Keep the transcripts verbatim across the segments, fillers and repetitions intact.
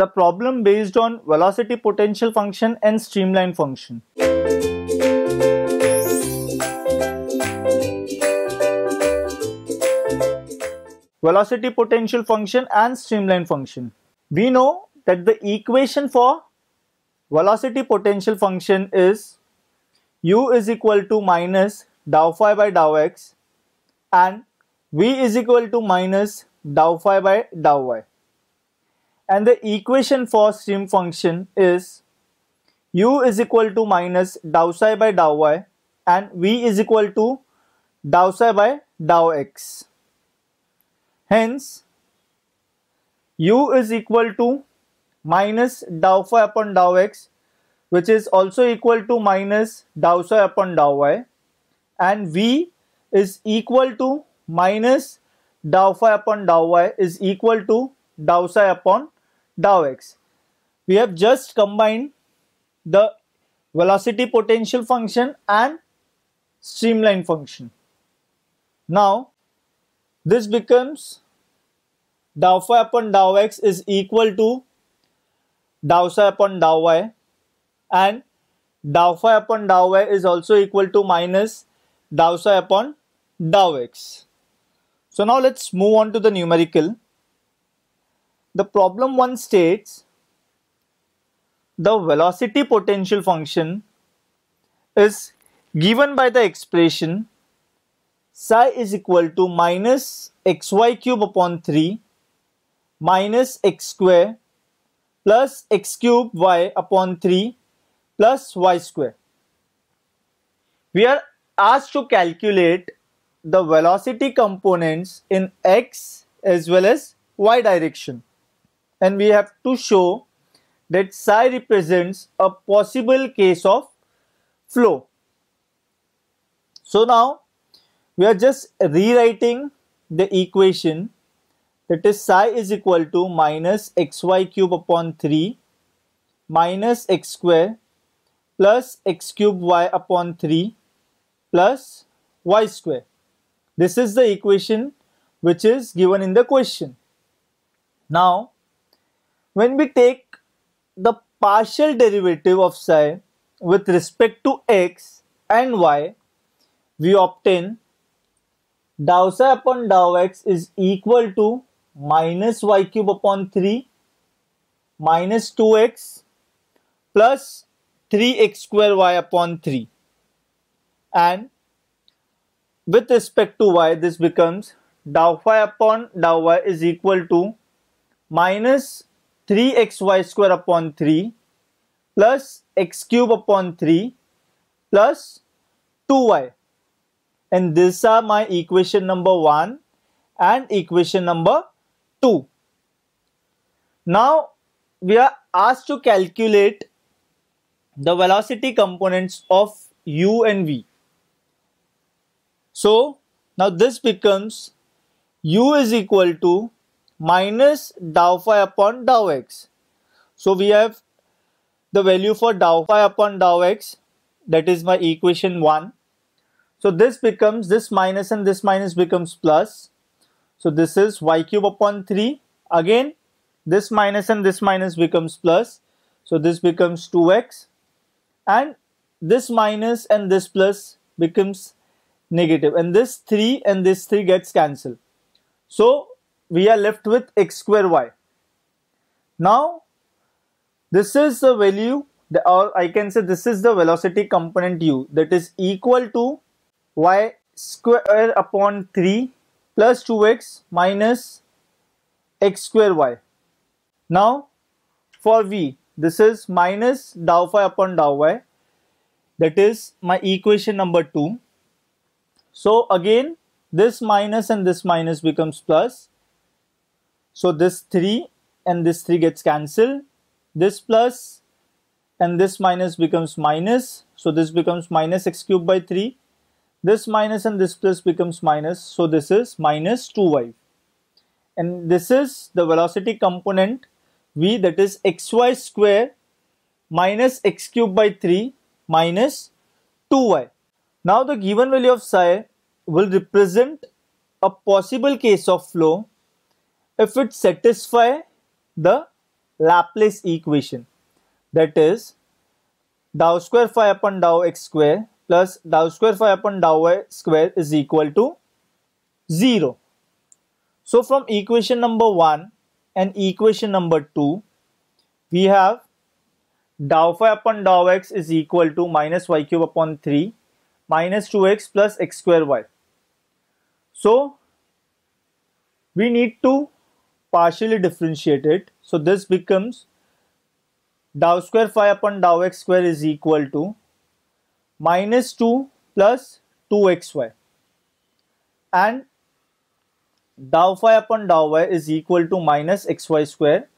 the problem based on velocity potential function and streamline function. Velocity potential function and streamline function. We know that the equation for velocity potential function is u is equal to minus dou phi by dou x and v is equal to minus dou phi by dou y. And the equation for stream function is u is equal to minus dou psi by dou y and v is equal to dou psi by dou x. Hence, u is equal to minus dou phi upon dou x, which is also equal to minus dou psi upon dou y, and v is equal to minus dou phi upon dou y is equal to dou psi upon dou x. We have just combined the velocity potential function and streamline function. Now this becomes dou phi upon dou x is equal to dou psi upon dou y, and dou phi upon dou y is also equal to minus dou psi upon dou x. So now let's move on to the numerical. The problem one states the velocity potential function is given by the expression psi is equal to minus xy cube upon three minus x square plus x cube y upon three plus y square. We are asked to calculate the velocity components in x as well as y direction. And we have to show that psi represents a possible case of flow. So now we are just rewriting the equation, that is psi is equal to minus xy cube upon three minus x square plus x cube y upon three plus y square. This is the equation which is given in the question. Now, when we take the partial derivative of psi with respect to x and y, we obtain dou psi upon dou x is equal to minus y cube upon three minus two x plus three x square y upon three. And with respect to y, this becomes dou phi upon dou y is equal to minus three x y square upon three plus x cube upon three plus two y, and these are my equation number one and equation number two. Now we are asked to calculate the velocity components of u and v. So now this becomes u is equal to minus dou phi upon dou x. So we have the value for dou phi upon dou x, that is my equation one. So this becomes this minus and this minus becomes plus. So this is y cube upon three. Again this minus and this minus becomes plus. So this becomes two x, and this minus and this plus becomes negative, and this three and this three gets cancelled. So we are left with x square y. Now this is the value, or I can say this is the velocity component u, that is equal to y square upon three plus two x minus x square y. Now for v, this is minus dou phi upon dou y, that is my equation number two. So again this minus and this minus becomes plus. So this three and this three gets cancelled. This plus and this minus becomes minus. So this becomes minus x cubed by three. This minus and this plus becomes minus. So this is minus two y. And this is the velocity component v, that is xy square minus x cubed by three minus two y. Now the given value of psi will represent a possible case of flow if it satisfies the Laplace equation, that is dou square phi upon dou x square plus dou square phi upon dou y square is equal to zero. So from equation number one and equation number two, we have dou phi upon dou x is equal to minus y cube upon three minus two x plus x square y. So we need to partially differentiate it. So this becomes dou square phi upon dou x square is equal to minus two plus two x y, and dou phi upon dou y is equal to minus xy square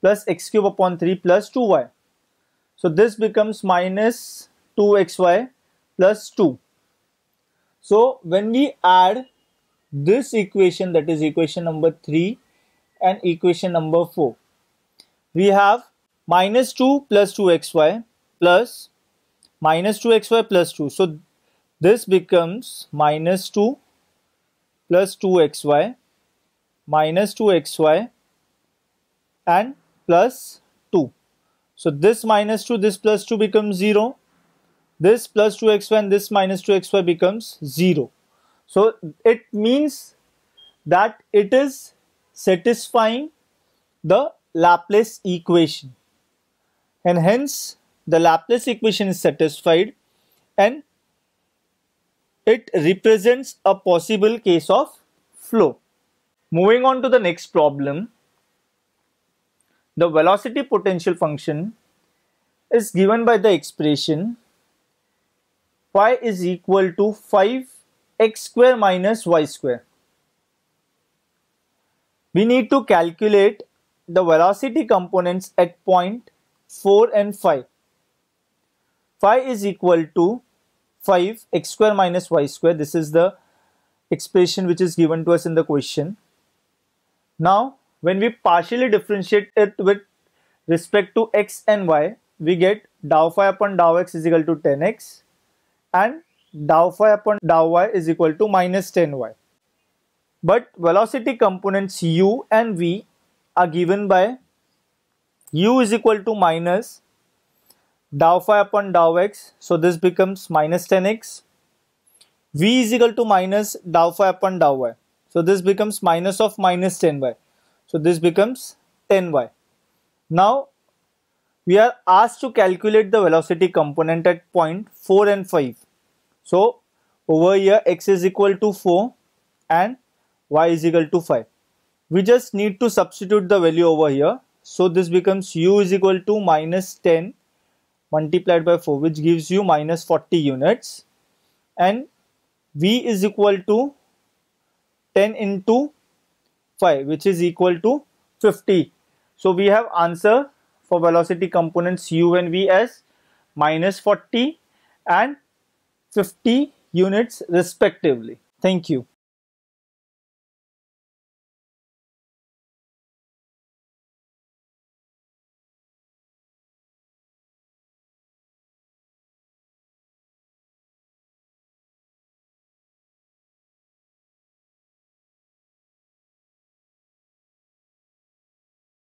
plus x cube upon three plus two y. So this becomes minus two x y plus two. So when we add this equation, that is equation number three and equation number four, we have minus two plus two x y plus minus two x y plus two. So this becomes minus two plus two x y minus two x y and plus two. So this minus two, this plus two becomes zero. This plus two x y and this minus two x y becomes zero. So it means that it is satisfying the Laplace equation, and hence the Laplace equation is satisfied, and it represents a possible case of flow. Moving on to the next problem, the velocity potential function is given by the expression y is equal to five x square minus y square. We need to calculate the velocity components at point four and five. Phi is equal to five x square minus y square. This is the expression which is given to us in the question. Now, when we partially differentiate it with respect to x and y, we get dou phi upon dou x is equal to ten x and dou phi upon dou y is equal to minus ten y. But velocity components u and v are given by u is equal to minus dou phi upon dou x, so this becomes minus ten x. v is equal to minus dou phi upon dou y, so this becomes minus of minus ten y, so this becomes ten y. Now we are asked to calculate the velocity component at point four and five. So over here x is equal to four and y is equal to five. We just need to substitute the value over here. So this becomes u is equal to minus ten multiplied by four, which gives you minus forty units, and v is equal to ten into five, which is equal to fifty. So we have answer for velocity components u and v as minus forty and fifty units respectively. Thank you.